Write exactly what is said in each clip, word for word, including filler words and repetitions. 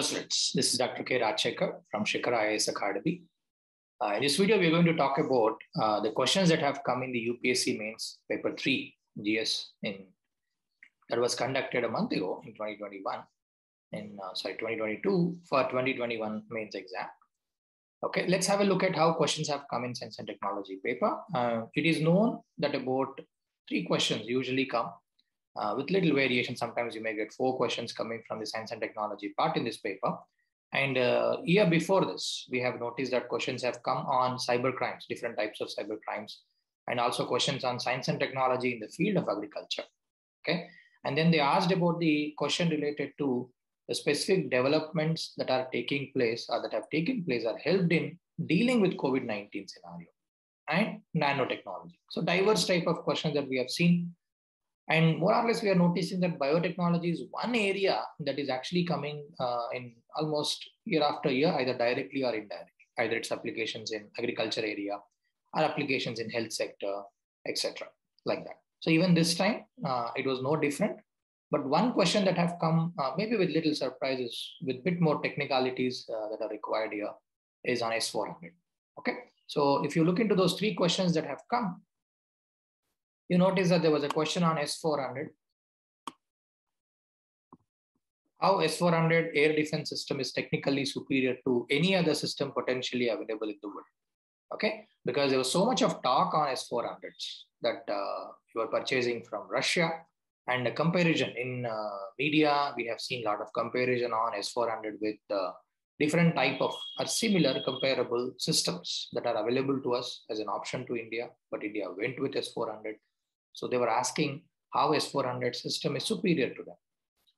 Hello students, this is Doctor K. Rajashekar from Shikara I A S Academy. Uh, in this video, we're going to talk about uh, the questions that have come in the U P S C mains paper three G S in that was conducted a month ago in twenty twenty-one, in uh, sorry twenty twenty-two for twenty twenty-one mains exam. Okay, let's have a look at how questions have come in Science and Technology paper. Uh, it is known that about three questions usually come. Uh, with little variation, sometimes you may get four questions coming from the science and technology part in this paper. And uh, year before this, we have noticed that questions have come on cyber crimes, different types of cyber crimes, and also questions on science and technology in the field of agriculture. Okay, and then they asked about the question related to the specific developments that are taking place or that have taken place or helped in dealing with COVID nineteen scenario and nanotechnology. So diverse type of questions that we have seen. And more or less, we are noticing that biotechnology is one area that is actually coming uh, in almost year after year, either directly or indirectly, either its applications in agriculture area or applications in health sector, et cetera, like that. So even this time, uh, it was no different. But one question that have come, uh, maybe with little surprises, with a bit more technicalities uh, that are required here, is on S four hundred. Okay, so if you look into those three questions that have come, you notice that there was a question on S four hundred. How S four hundred air defense system is technically superior to any other system potentially available in the world. Okay, because there was so much of talk on S four hundreds that uh, you are purchasing from Russia, and a comparison in uh, media, we have seen a lot of comparison on S four hundred with uh, different type of or similar comparable systems that are available to us as an option to India, but India went with S four hundred. So they were asking how S four hundred system is superior to them.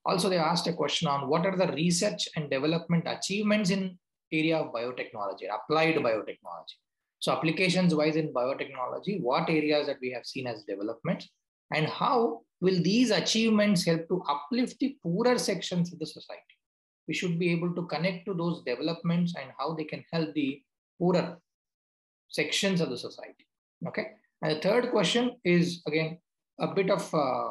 Also, they asked a question on what are the research and development achievements in area of biotechnology, applied biotechnology. So applications wise in biotechnology, what areas that we have seen as development and how will these achievements help to uplift the poorer sections of the society? We should be able to connect to those developments and how they can help the poorer sections of the society. Okay. And the third question is, again, a bit of uh,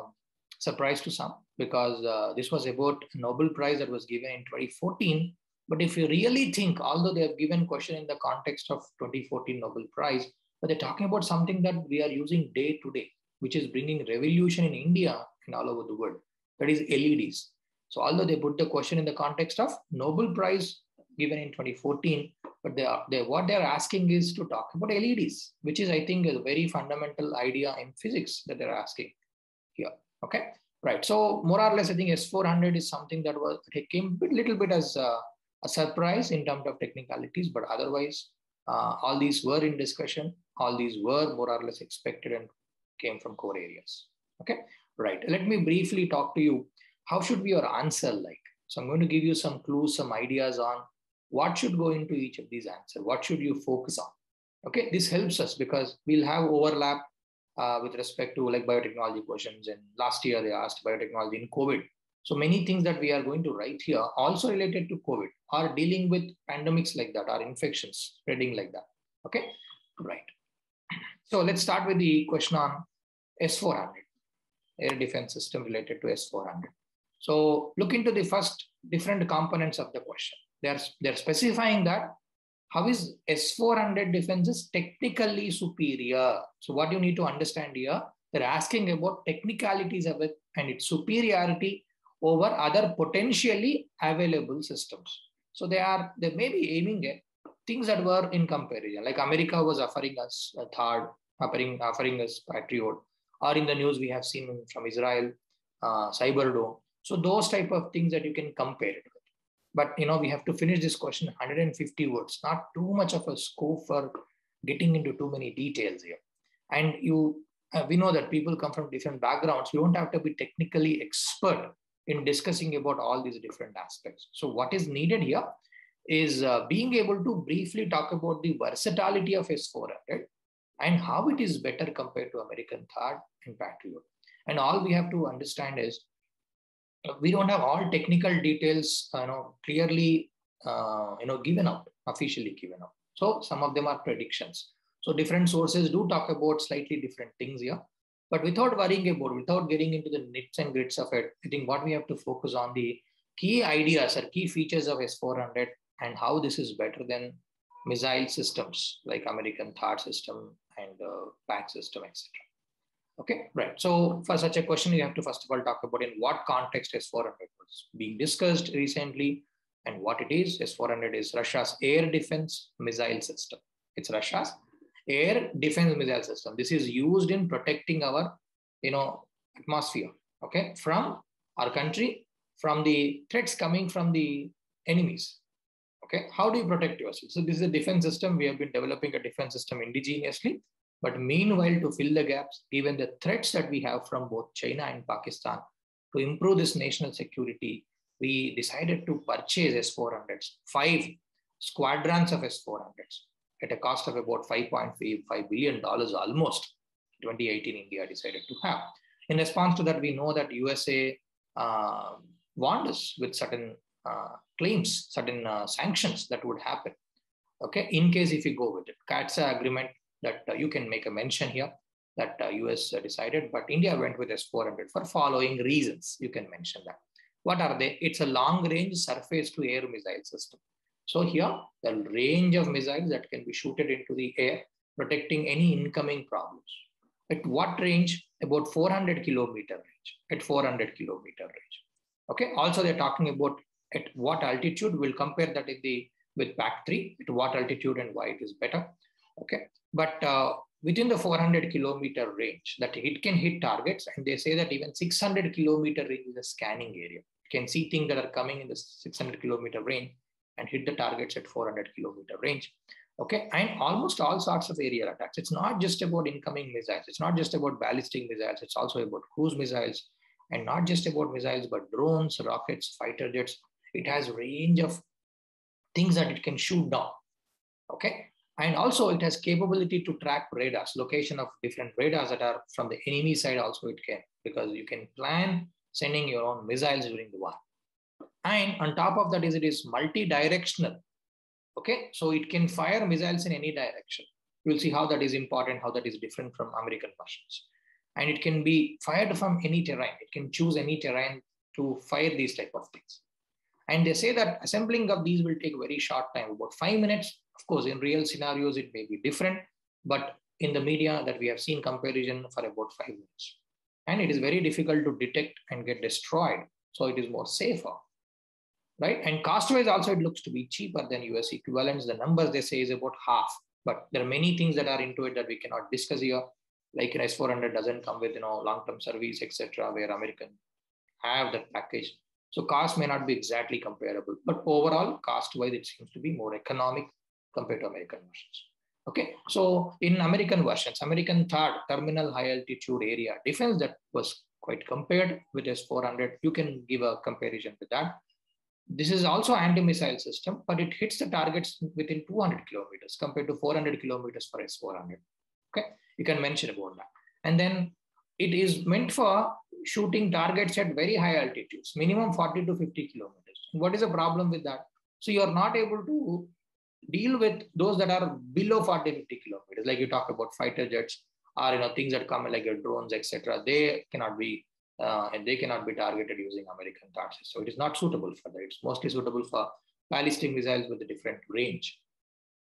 surprise to some, because uh, this was about a Nobel Prize that was given in twenty fourteen. But if you really think, although they have given question in the context of twenty fourteen Nobel Prize, but they're talking about something that we are using day to day, which is bringing revolution in India and all over the world. That is L E Ds. So although they put the question in the context of Nobel Prize given in twenty fourteen, but they are, they, what they're asking is to talk about L E Ds, which is, I think, a very fundamental idea in physics that they're asking here. Okay, right. So more or less, I think S four hundred is something that was it came a little bit as a, a surprise in terms of technicalities, but otherwise, uh, all these were in discussion. All these were more or less expected and came from core areas. Okay, right. Let me briefly talk to you. How should be your answer like? So I'm going to give you some clues, some ideas on what should go into each of these answers. What should you focus on? Okay, this helps us because we'll have overlap uh, with respect to like biotechnology questions. And last year they asked biotechnology in COVID. So many things that we are going to write here also related to COVID or dealing with pandemics like that or infections spreading like that. Okay, right. So let's start with the question on S four hundred, air defense system related to S four hundred. So look into the first different components of the question. They're, they're specifying that how is S four hundred defenses technically superior? So what you need to understand here, they're asking about technicalities of it and its superiority over other potentially available systems. So they are, they may be aiming at things that were in comparison, like America was offering us a THAAD, offering, offering us Patriot, or in the news we have seen from Israel, uh, CyberDome. So those type of things that you can compare it with. But, you know, we have to finish this question one hundred fifty words, not too much of a scope for getting into too many details here. And you, uh, we know that people come from different backgrounds. You don't have to be technically expert in discussing about all these different aspects. So what is needed here is uh, being able to briefly talk about the versatility of S four hundred and how it is better compared to American THAAD and Patriot. And all we have to understand is we don't have all technical details, you know, clearly, uh, you know, given out, officially given out. So some of them are predictions. So different sources do talk about slightly different things here, but without worrying about, without getting into the nits and grits of it, I think what we have to focus on the key ideas or key features of S four hundred and how this is better than missile systems like American THAAD system and uh, PAC system, et cetera. Okay, right. So for such a question, you have to first of all talk about in what context S four hundred was being discussed recently and what it is. S four hundred is Russia's air defense missile system. It's Russia's air defense missile system. This is used in protecting our, you know, atmosphere, okay, from our country, from the threats coming from the enemies. Okay, how do you protect yourself? So this is a defense system. We have been developing a defense system indigenously, but meanwhile, to fill the gaps, given the threats that we have from both China and Pakistan, to improve this national security, we decided to purchase S four hundreds, five squadrons of S four hundreds at a cost of about five point five billion dollars almost. twenty eighteen, India decided to have. In response to that, we know that U S A uh, warned us with certain uh, claims, certain uh, sanctions that would happen, okay, in case if you go with it. CAATSA agreement that uh, you can make a mention here that uh, U S decided, but India went with S four hundred for following reasons. You can mention that. What are they? It's a long-range surface-to-air missile system. So here, the range of missiles that can be shooted into the air, protecting any incoming problems. At what range? About four hundred kilometer range, at four hundred kilometer range. Okay, also they're talking about at what altitude. We'll compare that in the, with PAC three, at what altitude and why it is better. Okay, but uh, within the four hundred kilometer range, that it can hit targets, and they say that even six hundred kilometer range is a scanning area. You can see things that are coming in the six hundred kilometer range and hit the targets at four hundred kilometer range. Okay, and almost all sorts of aerial attacks. It's not just about incoming missiles. It's not just about ballistic missiles. It's also about cruise missiles, and not just about missiles, but drones, rockets, fighter jets. It has a range of things that it can shoot down. Okay. And also it has capability to track radars, location of different radars that are from the enemy side also it can, because you can plan sending your own missiles during the war. And on top of that is it is multi-directional. Okay, so it can fire missiles in any direction. You'll see how that is important, how that is different from American versions. And it can be fired from any terrain. It can choose any terrain to fire these type of things. And they say that assembling of these will take very short time, about five minutes. Of course, in real scenarios, it may be different, but in the media that we have seen comparison for about five minutes. And it is very difficult to detect and get destroyed. So it is more safer, right? And cost-wise also, it looks to be cheaper than U S equivalents. The numbers they say is about half, but there are many things that are into it that we cannot discuss here. Like an S four hundred doesn't come with, you know, long-term service, et cetera, where American have that package. So cost may not be exactly comparable, but overall cost-wise, it seems to be more economic compared to American versions. Okay, so in American versions, American THAAD, terminal high altitude area defense, that was quite compared with S four hundred. You can give a comparison with that. This is also anti-missile system, but it hits the targets within two hundred kilometers compared to four hundred kilometers for S four hundred. Okay, you can mention about that. And then it is meant for shooting targets at very high altitudes, minimum forty to fifty kilometers. What is the problem with that? So you are not able to deal with those that are below forty, fifty kilometers. Like you talk about fighter jets or, you know, things that come like your drones, et cetera. They cannot be uh, and they cannot be targeted using American THAAD. So it is not suitable for that. It's mostly suitable for ballistic missiles with a different range.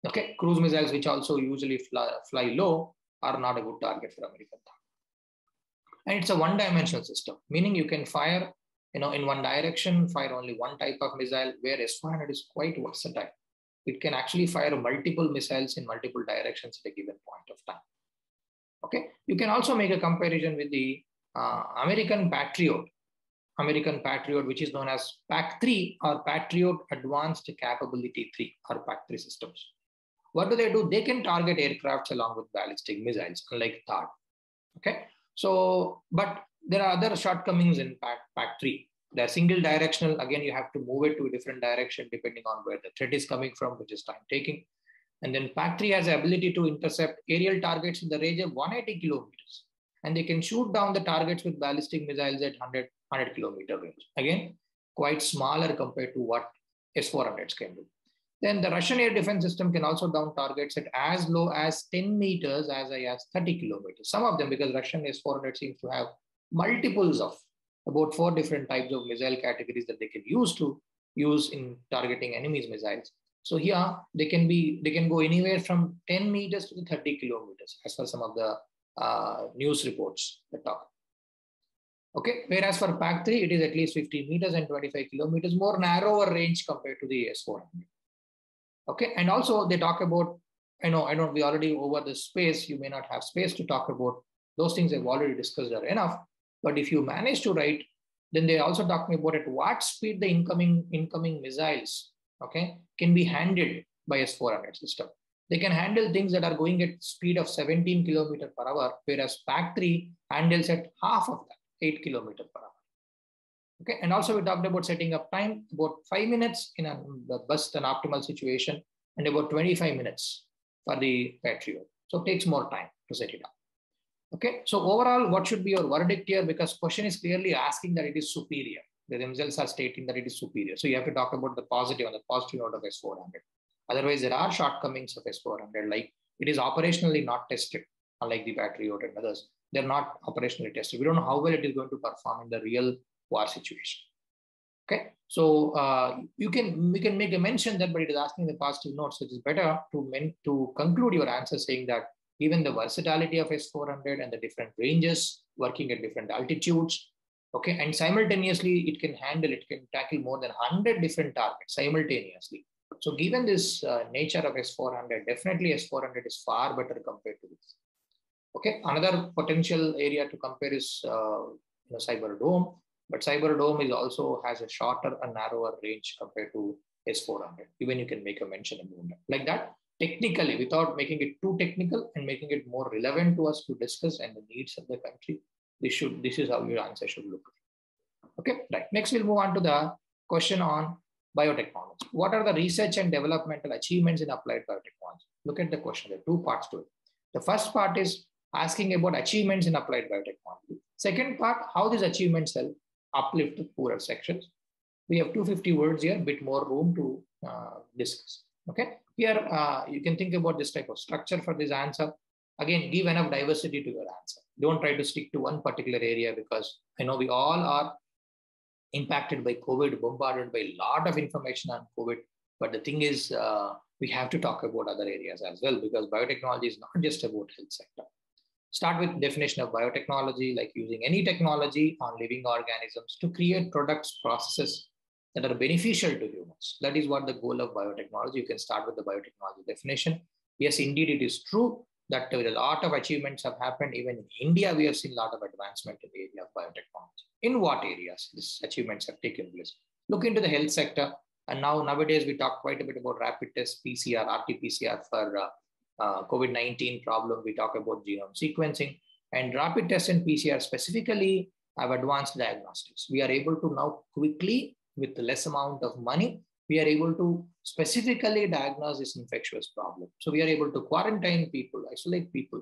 Okay, cruise missiles, which also usually fly, fly low, are not a good target for American THAAD. And it's a one-dimensional system, meaning you can fire, you know, in one direction, fire only one type of missile, where S four hundred is quite versatile. It can actually fire multiple missiles in multiple directions at a given point of time. Okay, you can also make a comparison with the uh, American Patriot, American Patriot, which is known as PAC three or Patriot Advanced Capability three or PAC three systems. What do they do? They can target aircrafts along with ballistic missiles, unlike THAAD. Okay, so but there are other shortcomings in PAC three. They're single directional. Again, you have to move it to a different direction depending on where the threat is coming from, which is time taking. And then PAC three has the ability to intercept aerial targets in the range of one hundred eighty kilometers. And they can shoot down the targets with ballistic missiles at one hundred kilometer range. Again, quite smaller compared to what S four hundreds can do. Then the Russian air defense system can also down targets at as low as ten meters, as high as thirty kilometers. Some of them, because Russian S four hundred seems to have multiples of about four different types of missile categories that they can use to use in targeting enemies' missiles. So here they can be they can go anywhere from ten meters to the thirty kilometers, as per some of the uh, news reports that talk. Okay, whereas for PAC three, it is at least fifteen meters and twenty-five kilometers, more narrower range compared to the S four hundred. Okay, and also they talk about, I know I don't, we already over the space, you may not have space to talk about those things I've already discussed are enough. But if you manage to write, then they're also talking about at what speed the incoming incoming missiles, okay, can be handled by S four hundred system. They can handle things that are going at speed of seventeen kilometers per hour, whereas PAC three handles at half of that, eight kilometers per hour. Okay, and also we talked about setting up time, about five minutes in a best and optimal situation, and about twenty-five minutes for the Patriot. So it takes more time to set it up. Okay, so overall, what should be your verdict here? Because question is clearly asking that it is superior. They themselves are stating that it is superior. So you have to talk about the positive on the positive note of S four hundred. Otherwise, there are shortcomings of S four hundred, like it is operationally not tested, unlike the Patriot and others. They're not operationally tested. We don't know how well it is going to perform in the real war situation. Okay, so uh, you can we can make a mention that, but it is asking the positive note, so it is better to men to conclude your answer saying that even the versatility of S four hundred and the different ranges working at different altitudes, okay, and simultaneously it can handle, it can tackle more than one hundred different targets simultaneously. So given this uh, nature of S four hundred, definitely S four hundred is far better compared to this. Okay, another potential area to compare is uh, you know, CyberDome, but CyberDome is also has a shorter and narrower range compared to S four hundred. Even you can make a mention about that. Like that, technically, without making it too technical and making it more relevant to us to discuss and the needs of the country, this should this is how your answer should look. Okay, right. Next, we'll move on to the question on biotechnology. What are the research and developmental achievements in applied biotechnology? Look at the question. There are two parts to it. The first part is asking about achievements in applied biotechnology. Second part, how these achievements help uplift the poorer sections. We have two hundred fifty words here, a bit more room to uh, discuss. Okay, here uh, you can think about this type of structure for this answer. Again, give enough diversity to your answer. Don't try to stick to one particular area, because I know we all are impacted by COVID, bombarded by a lot of information on COVID. But the thing is, uh, we have to talk about other areas as well, because biotechnology is not just about health sector. Start with definition of biotechnology, like using any technology on living organisms to create products, processes that are beneficial to humans. That is what the goal of biotechnology. You can start with the biotechnology definition. Yes, indeed, it is true that a lot of achievements have happened. Even in India, we have seen a lot of advancement in the area of biotechnology. In what areas these achievements have taken place? Look into the health sector. And now nowadays, we talk quite a bit about rapid tests, P C R, R T P C R for uh, uh, COVID nineteen problem. We talk about genome sequencing. And rapid tests and P C R specifically have advanced diagnostics. We are able to now quickly, with less amount of money, we are able to specifically diagnose this infectious problem. So we are able to quarantine people, isolate people,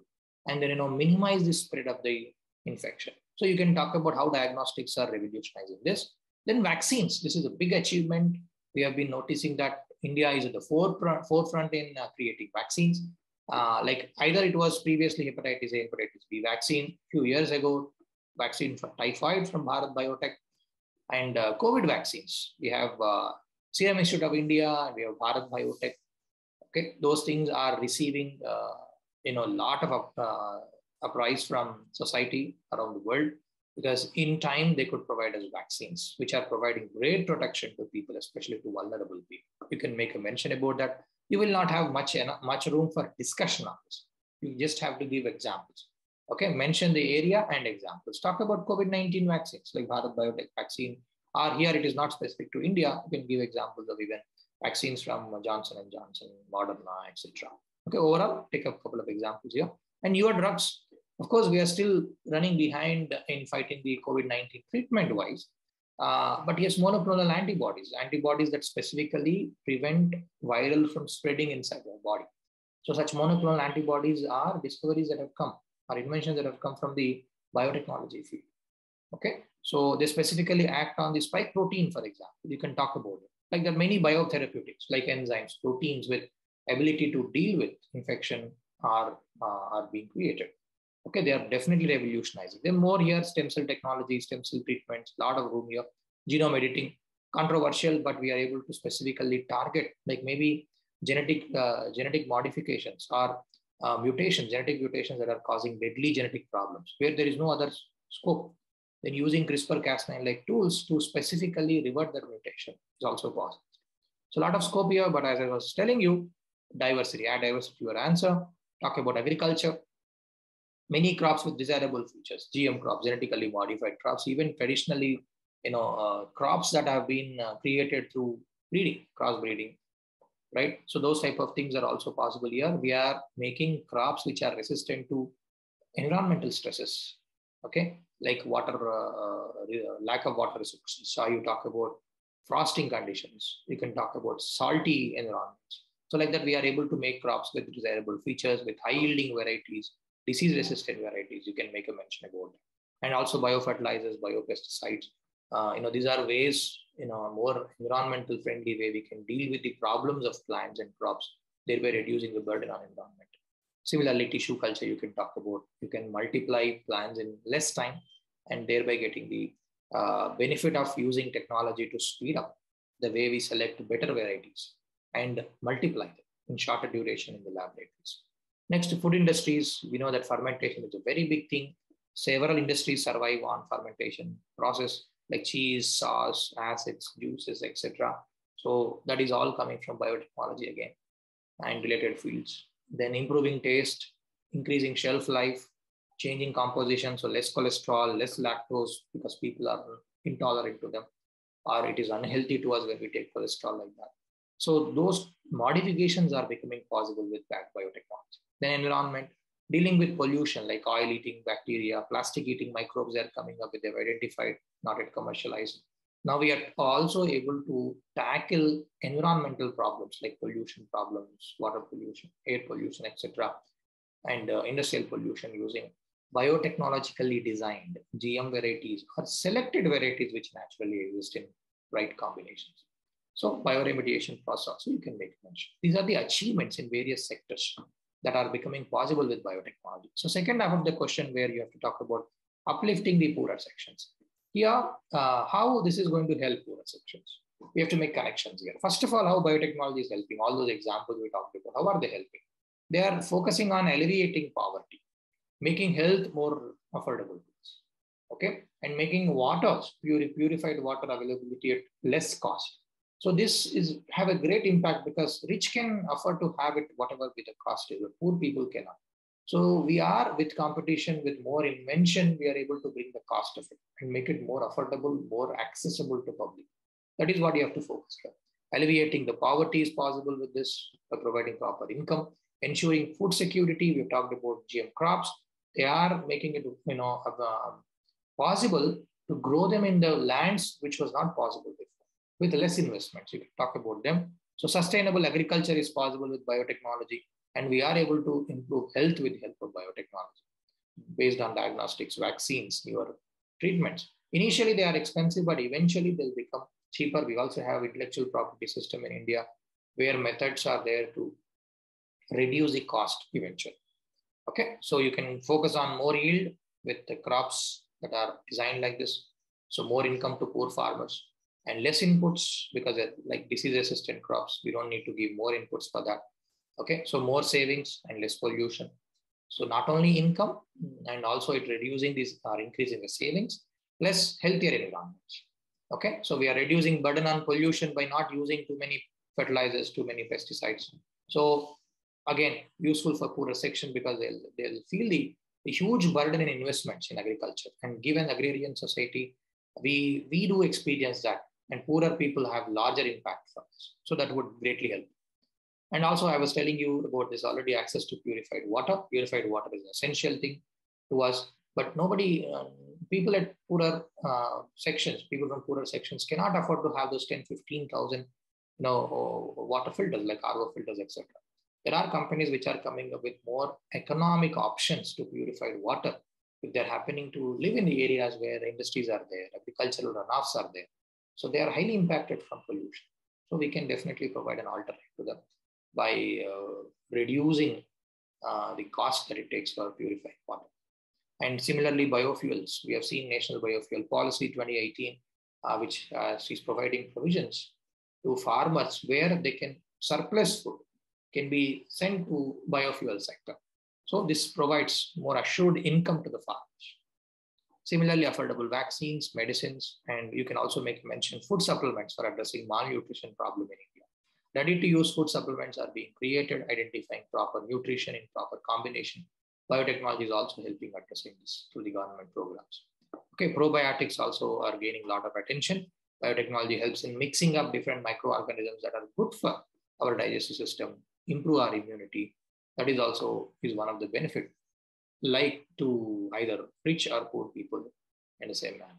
and then you know minimize the spread of the infection. So you can talk about how diagnostics are revolutionizing this. Then vaccines. This is a big achievement. We have been noticing that India is at the forefront, forefront in uh, creating vaccines. Uh, like either it was previously Hepatitis A, Hepatitis B vaccine. A few years ago, vaccine for typhoid from Bharat Biotech. And uh, COVID vaccines. We have uh, Serum Institute of India, and we have Bharat Biotech. Okay, those things are receiving uh, you know a lot of uh, uprise from society around the world, because in time they could provide us vaccines, which are providing great protection to people, especially to vulnerable people. You can make a mention about that. You will not have much much room for discussion on this. You just have to give examples. Okay, mention the area and examples. Talk about COVID nineteen vaccines, like Bharat Biotech vaccine, or here it is not specific to India. You can give examples of even vaccines from Johnson and Johnson, Moderna, et cetera. Okay, overall, take a couple of examples here. And your drugs, of course, we are still running behind in fighting the COVID nineteen treatment-wise. Uh, but yes, monoclonal antibodies, antibodies that specifically prevent viral from spreading inside your body. So such monoclonal antibodies are discoveries that have come. Are inventions that have come from the biotechnology field. Okay, so they specifically act on the spike protein, for example. You can talk about it. Like there are many biotherapeutics, like enzymes, proteins with ability to deal with infection are, uh, are being created. Okay, they are definitely revolutionizing. Then more here, stem cell technology, stem cell treatments, a lot of room here. Genome editing, controversial, but we are able to specifically target, like maybe genetic, uh, genetic modifications or uh, mutations, genetic mutations that are causing deadly genetic problems where there is no other scope. Then using CRISPR Cas nine like tools to specifically revert that mutation is also possible. So a lot of scope here, but as I was telling you, diversity, add diversity to your answer. Talk about agriculture. Many crops with desirable features, G M crops, genetically modified crops, even traditionally, you know, uh, crops that have been uh, created through breeding, crossbreeding, right? So those type of things are also possible here. We are making crops which are resistant to environmental stresses, okay? Like water, uh, lack of water resources. So you talk about frosting conditions. You can talk about salty environments. So like that, we are able to make crops with desirable features, with high yielding varieties, disease-resistant varieties. You can make a mention about that. And also biofertilizers, biopesticides. Uh, you know, these are ways, you know, more environmental friendly way we can deal with the problems of plants and crops, thereby reducing the burden on environment. Similarly, tissue culture, you can talk about, you can multiply plants in less time and thereby getting the uh, benefit of using technology to speed up the way we select better varieties and multiply them in shorter duration in the laboratories. Next, food industries, we know that fermentation is a very big thing. Several industries survive on fermentation process, like cheese, sauce, acids, juices, et cetera. So that is all coming from biotechnology again and related fields. Then improving taste, increasing shelf life, changing composition, so less cholesterol, less lactose because people are intolerant to them, or it is unhealthy to us when we take cholesterol like that. So those modifications are becoming possible with biotechnology. Then environment, dealing with pollution like oil-eating bacteria, plastic-eating microbes are coming up with, they've identified, not yet commercialized. Now we are also able to tackle environmental problems like pollution problems, water pollution, air pollution, et cetera, and uh, industrial pollution using biotechnologically designed G M varieties or selected varieties which naturally exist in right combinations. So bioremediation process, so you can make mention. These are the achievements in various sectors that are becoming possible with biotechnology. So second half of the question where you have to talk about uplifting the poorer sections. Here, uh, how this is going to help poorer sections? We have to make connections here. First of all, how biotechnology is helping, all those examples we talked about, how are they helping? They are focusing on alleviating poverty, making health more affordable, okay? And making water, purified water availability at less cost. So this is have a great impact because rich can afford to have it whatever be the cost is, but poor people cannot. So we are with competition, with more invention, we are able to bring the cost of it and make it more affordable, more accessible to public. That is what you have to focus on. Alleviating the poverty is possible with this, by providing proper income, ensuring food security. We've talked about G M crops. They are making it, you know, uh, possible to grow them in the lands which was not possible before. With less investments, you can talk about them. So sustainable agriculture is possible with biotechnology, and we are able to improve health with the help of biotechnology based on diagnostics, vaccines, newer treatments. Initially, they are expensive, but eventually they'll become cheaper. We also have intellectual property system in India where methods are there to reduce the cost eventually. Okay, so you can focus on more yield with the crops that are designed like this. So more income to poor farmers. And less inputs because like disease-resistant crops, we don't need to give more inputs for that. Okay, so more savings and less pollution. So not only income and also it reducing these or increasing the savings, less healthier environments. Okay, so we are reducing burden on pollution by not using too many fertilizers, too many pesticides. So again, useful for poorer section because they'll, they'll feel the, the huge burden in investments in agriculture. And given agrarian society, we, we do experience that. And poorer people have larger impact from this. So that would greatly help. And also I was telling you about this already, access to purified water. Purified water is an essential thing to us, but nobody, uh, people at poorer uh, sections, people from poorer sections cannot afford to have those ten, fifteen thousand you know, water filters like R O filters, et cetera. There are companies which are coming up with more economic options to purified water. If they're happening to live in the areas where industries are there, agricultural runoffs are there. So they are highly impacted from pollution. So we can definitely provide an alternative to them by uh, reducing uh, the cost that it takes for purifying water. And similarly, biofuels. We have seen National Biofuel Policy twenty eighteen, uh, which uh, is providing provisions to farmers where they can surplus food can be sent to biofuel sector. So this provides more assured income to the farmers. Similarly, affordable vaccines, medicines, and you can also make mention food supplements for addressing malnutrition problem in India. Ready-to-use food supplements are being created, identifying proper nutrition in proper combination. Biotechnology is also helping addressing this through the government programs. Okay, probiotics also are gaining a lot of attention. Biotechnology helps in mixing up different microorganisms that are good for our digestive system, improve our immunity. That is also is one of the benefits, like to either rich or poor people in the same manner.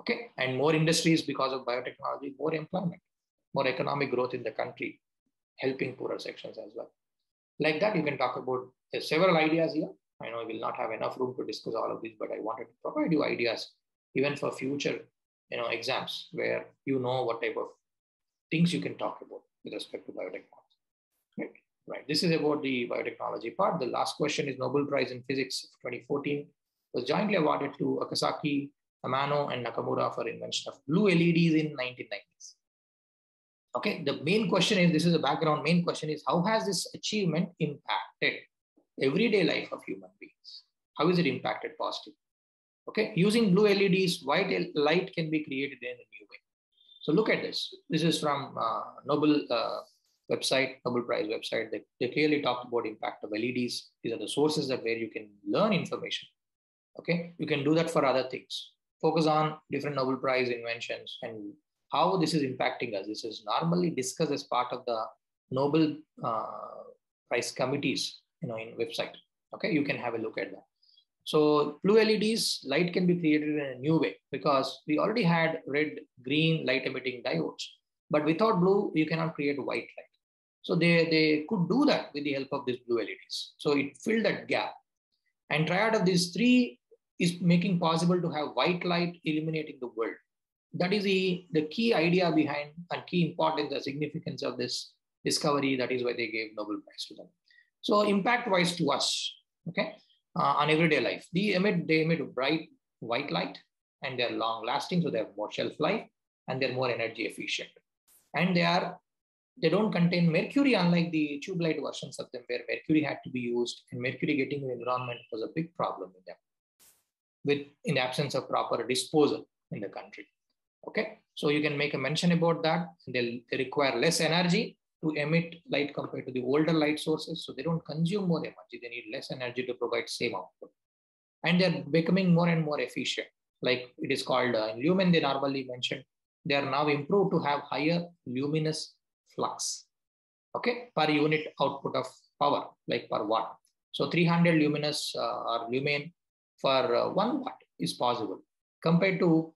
Okay, and more industries because of biotechnology, more employment, more economic growth in the country, helping poorer sections as well. Like that, you can talk about uh, several ideas here. I know I will not have enough room to discuss all of these, but I wanted to provide you ideas even for future, you know, exams where you know what type of things you can talk about with respect to biotechnology. Right. Right. This is about the biotechnology part. The last question is Nobel Prize in Physics twenty fourteen was jointly awarded to Akasaki, Amano, and Nakamura for invention of blue L E Ds in nineteen nineties. Okay, the main question is, this is the background, main question is, how has this achievement impacted everyday life of human beings? How is it impacted positively? Okay, using blue L E Ds, white light can be created in a new way. So look at this. This is from uh, Nobel uh, website, Nobel Prize website. They, they clearly talked about impact of L E Ds. These are the sources that where you can learn information. Okay, you can do that for other things. Focus on different Nobel Prize inventions and how this is impacting us. This is normally discussed as part of the Nobel uh, Prize committees, you know, in website. Okay, you can have a look at that. So blue L E Ds, light can be created in a new way because we already had red, green light emitting diodes, but without blue, you cannot create white light. So they, they could do that with the help of these blue L E Ds. So it filled that gap. And triad of these three is making possible to have white light illuminating the world. That is the, the key idea behind and key importance, the significance of this discovery. That is why they gave Nobel Prize to them. So impact-wise to us, okay, uh, on everyday life. They emit, they emit bright white light and they're long-lasting, so they have more shelf life and they're more energy efficient. And they are, they don't contain mercury, unlike the tube light versions of them where mercury had to be used, and mercury getting in the environment was a big problem in them, with in the absence of proper disposal in the country. Okay, so you can make a mention about that. They, they require less energy to emit light compared to the older light sources. So they don't consume more energy. They need less energy to provide same output. And they're becoming more and more efficient. Like it is called uh, in lumen, they normally mentioned, they are now improved to have higher luminous flux, okay, per unit output of power, like per watt. So three hundred luminous uh, or lumen for uh, one watt is possible compared to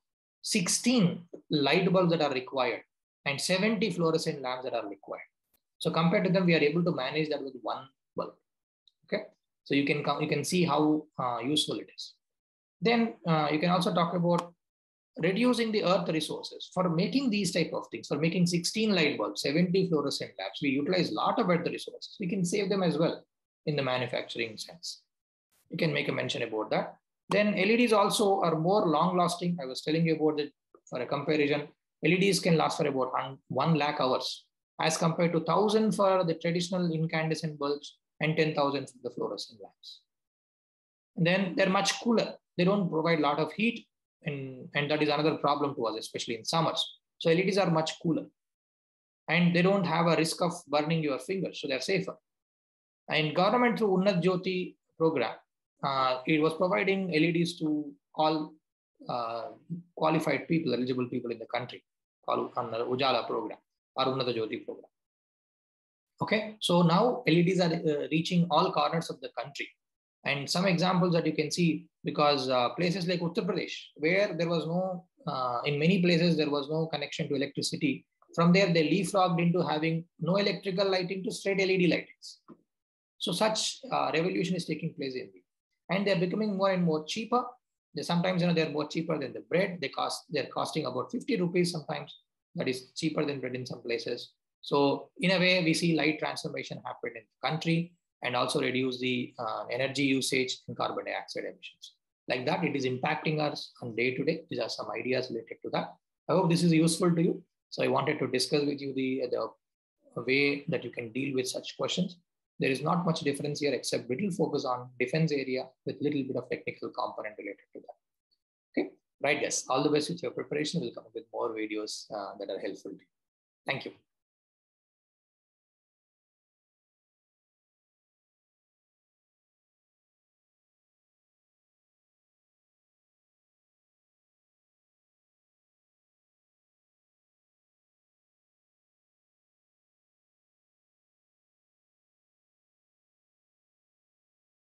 sixteen light bulbs that are required and seventy fluorescent lamps that are required. So compared to them, we are able to manage that with one bulb. Okay, so you can, you can see how uh, useful it is. Then uh, you can also talk about reducing the earth resources for making these type of things, for making sixteen light bulbs, seventy fluorescent lamps. We utilize a lot of earth resources. We can save them as well in the manufacturing sense. You can make a mention about that. Then L E Ds also are more long-lasting. I was telling you about it for a comparison. L E Ds can last for about one lakh hours as compared to one thousand for the traditional incandescent bulbs and ten thousand for the fluorescent lamps. And then they're much cooler. They don't provide a lot of heat, and, and that is another problem to us, especially in summers. So L E Ds are much cooler and they don't have a risk of burning your fingers, so they're safer. And government through Unnat Jyoti program, Uh, it was providing L E Ds to all uh, qualified people, eligible people in the country, called Ujala program or Unnat Jyoti program. Okay, so now L E Ds are uh, reaching all corners of the country. And some examples that you can see, because uh, places like Uttar Pradesh, where there was no, uh, in many places, there was no connection to electricity. From there, they leapfrogged into having no electrical lighting to straight L E D lightings. So such uh, revolution is taking place in India. And they're becoming more and more cheaper. They sometimes, you know, they're more cheaper than the bread. They cost, they're costing about fifty rupees sometimes. That is cheaper than bread in some places. So in a way, we see light transformation happen in the country and also reduce the uh, energy usage and carbon dioxide emissions. like that it is impacting us on day to day. These are some ideas related to that. I hope this is useful to you. So I wanted to discuss with you the, the way that you can deal with such questions. There is not much difference here except little focus on defense area with little bit of technical component related to that. Okay, right guys, all the best with your preparation. We'll come up with more videos uh, that are helpful to you. Thank you.